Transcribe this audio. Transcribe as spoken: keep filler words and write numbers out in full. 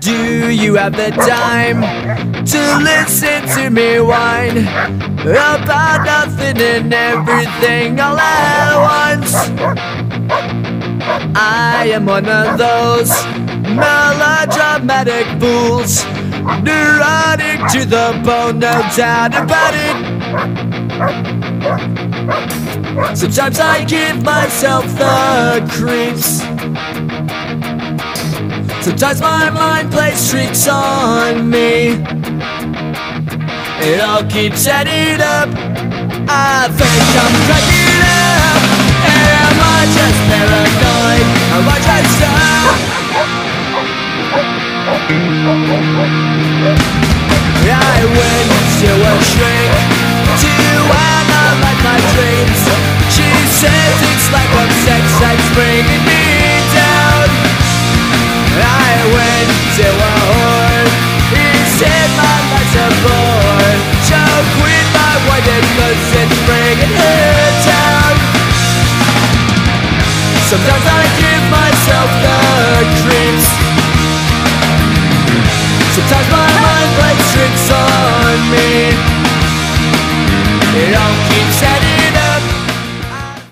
Do you have the time to listen to me whine about nothing and everything all at once? I am one of those melodramatic fools, neurotic to the bone, no doubt about it. Sometimes I give myself the creeps. Sometimes my mind plays tricks on me. It all keeps adding up. I think I'm cracking up. Am I just paranoid? Am I just stuck? I went to a shrink to analyze my dreams. She says it's like one sex that's bringing me down. I went to a whore, he said my life's a bore. So quit my wife and clothes, it's bringing her down. Sometimes I give myself the creeps. Sometimes my mind plays tricks on me. It all keeps happening.